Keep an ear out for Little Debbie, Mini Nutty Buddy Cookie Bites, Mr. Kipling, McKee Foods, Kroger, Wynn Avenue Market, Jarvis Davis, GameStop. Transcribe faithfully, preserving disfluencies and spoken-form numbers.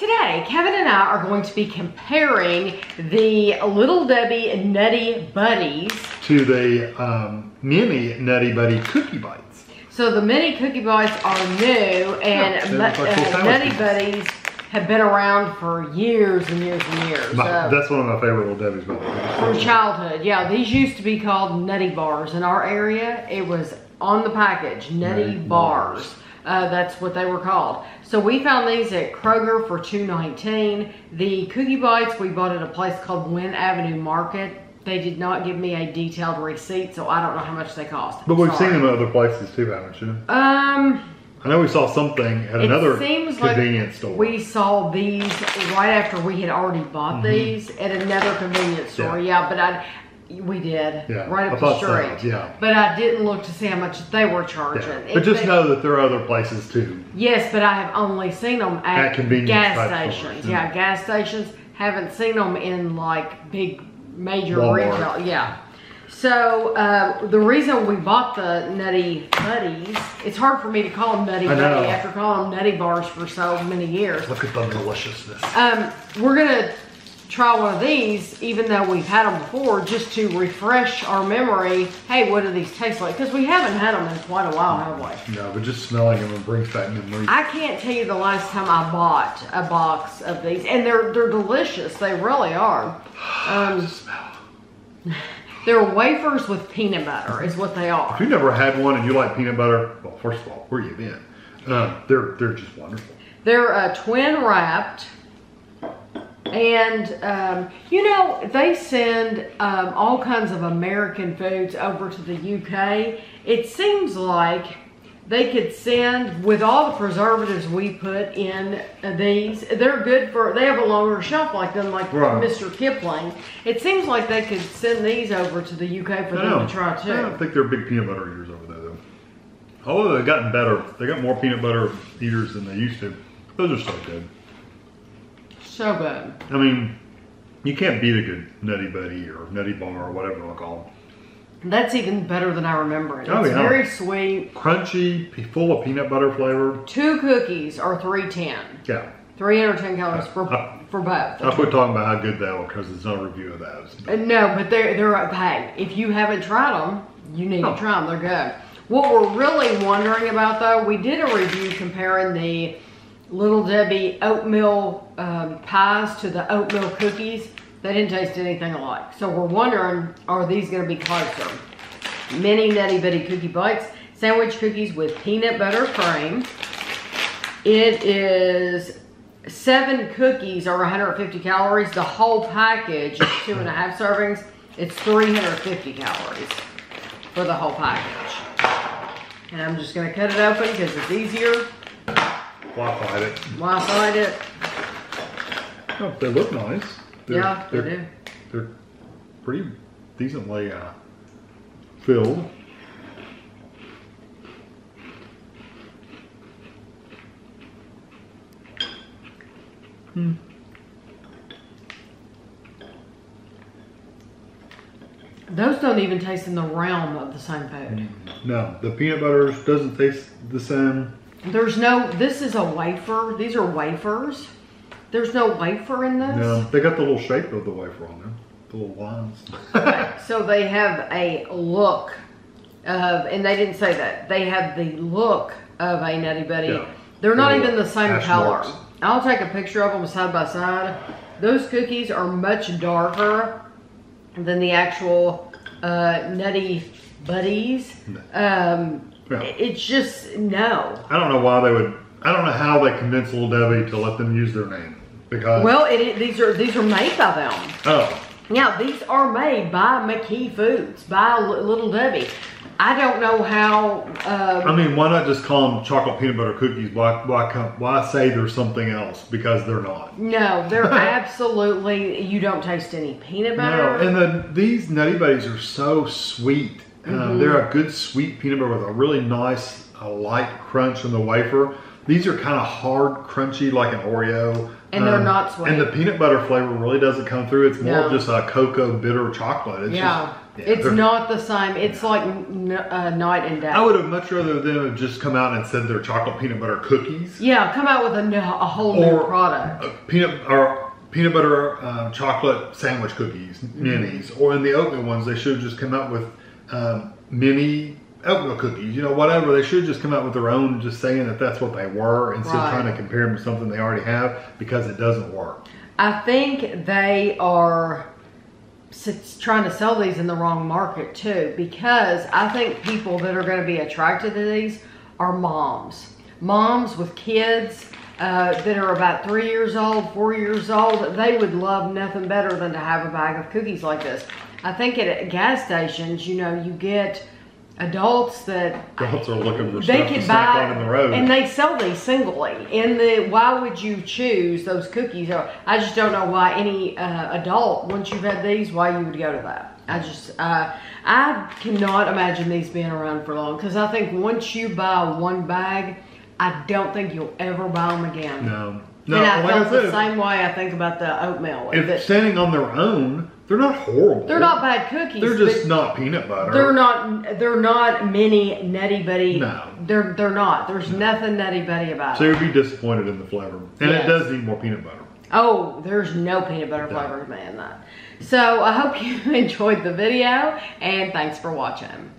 Today, Kevin and I are going to be comparing the Little Debbie Nutty Buddies to the um, Mini Nutty Buddy Cookie Bites. So the Mini Cookie Bites are new, and yeah, like uh, Nutty Buddies have been around for years and years and years. My, so. That's one of my favorite Little Debbies. From childhood, yeah. These used to be called Nutty Bars. In our area, it was on the package, Nutty, Nutty Bars. bars. Uh, that's what they were called. So we found these at Kroger for two nineteen. The Cookie Bites we bought at a place called Wynn Avenue Market. They did not give me a detailed receipt, so I don't know how much they cost. But I'm we've sorry. seen them at other places too, haven't you? Um, I know we saw something at it another seems convenience like store. We saw these right after we had already bought mm-hmm. these at another convenience store. Yeah, yeah but I. We did, yeah, right up the street. So, yeah. But I didn't look to see how much they were charging. Yeah. But just they, know that there are other places too. Yes, but I have only seen them at, at convenience gas stations. Yeah. yeah, gas stations. Haven't seen them in like big major Walmart. Retail. Yeah. So uh, the reason we bought the Nutty Buddies, it's hard for me to call them Nutty Buddy after calling them Nutty Bars for so many years. Look at the deliciousness. Um, we're gonna try one of these, even though we've had them before, just to refresh our memory. Hey, what do these taste like? Because we haven't had them in quite a while, have we? No, but just smelling them brings back memories. I can't tell you the last time I bought a box of these, and they're they're delicious. They really are. Um, they're wafers with peanut butter, is what they are. If you never had one and you like peanut butter, well, first of all, where you been? Uh, they're they're just wonderful. They're uh, twin wrapped. And, um, you know, they send um, all kinds of American foods over to the U K. It seems like they could send, with all the preservatives we put in these, they're good for, they have a longer shelf life than like right. Mister Kipling. It seems like they could send these over to the U K for them to try too. I don't think they're big peanut butter eaters over there though. Although they've gotten better. They got more peanut butter eaters than they used to. Those are so good. So good. I mean, you can't beat a good Nutty Buddy or Nutty Bar or whatever they'll call them. That's even better than I remember it. It's oh, yeah. very sweet. Crunchy, full of peanut butter flavor. Two cookies are three ten. Yeah. three hundred ten calories I, for, I, for both. I quit talking about how good they are because there's no review of those. But. No, but they're, they're hey, if you haven't tried them, you need oh. to try them. They're good. What we're really wondering about though, we did a review comparing the Little Debbie oatmeal um, pies to the oatmeal cookies. They didn't taste anything alike. So we're wondering, are these going to be closer? Mini Nutty Buddy Cookie Bites. Sandwich cookies with peanut butter cream. It is seven cookies or one hundred fifty calories. The whole package is two and a half servings. It's three hundred fifty calories for the whole package. And I'm just going to cut it open because it's easier. Why fight it? Why fight it? Oh, they look nice. They're, yeah, they they're, do. They're pretty decently uh, filled. Hmm. Those don't even taste in the realm of the same food. No, the peanut butter doesn't taste the same. There's no, this is a wafer. These are wafers. There's no wafer in this. No, they got the little shape of the wafer on there. The little lines. Okay, so they have a look of, and they didn't say that. They have the look of a Nutty Buddy. Yeah, They're not even the same color. Marks. I'll take a picture of them side by side. Those cookies are much darker than the actual uh, Nutty Buddies. No. Um, Yeah. It's just, no. I don't know why they would, I don't know how they convinced Little Debbie to let them use their name. Because Well, it, it, these are these are made by them. Oh. Yeah, these are made by McKee Foods, by Little Debbie. I don't know how. Um, I mean, why not just call them chocolate peanut butter cookies? Why, why, why say there's something else? Because they're not. No, they're absolutely, you don't taste any peanut butter. No, and the, these Nutty Buddies are so sweet. Mm-hmm. uh, they're a good sweet peanut butter with a really nice uh, light crunch in the wafer. These are kind of hard, crunchy, like an Oreo. And um, they're not sweet. And the peanut butter flavor really doesn't come through. It's more no. just a cocoa bitter chocolate. It's yeah. Just, Yeah. It's not the same. It's like n uh, night and day. I would have much rather them have just come out and said their chocolate peanut butter cookies. Yeah, come out with a, a whole or new product. A peanut or peanut butter um, chocolate sandwich cookies, mm-hmm. minis, or in the oatmeal ones, they should have just come out with um, mini oatmeal cookies. You know, whatever. They should have just come out with their own, and just saying that that's what they were, instead right. of trying to compare them to something they already have, because it doesn't work. I think they are trying to sell these in the wrong market too, because I think people that are going to be attracted to these are moms. Moms with kids uh, that are about three years old, four years old. They would love nothing better than to have a bag of cookies like this. I think at, at gas stations, you know, you get adults that adults are looking for they stuff could to buy snack on the road, and they sell these singly. In the why would you choose those cookies? I just don't know why any uh, adult, once you've had these, why you would go to that. I just uh, I cannot imagine these being around for long, because I think once you buy one bag, I don't think you'll ever buy them again. No, no. And I like felt I said, the same way. I think about the oatmeal. If it, standing on their own. They're not horrible. They're not bad cookies. They're just not peanut butter. They're not. They're not mini Nutty Buddy. No. They're they're not. There's no. nothing Nutty Buddy about so it. So you'd be disappointed in the flavor, and yes. it does need more peanut butter. Oh, there's no peanut butter no. flavor in that. So I hope you enjoyed the video, and thanks for watching.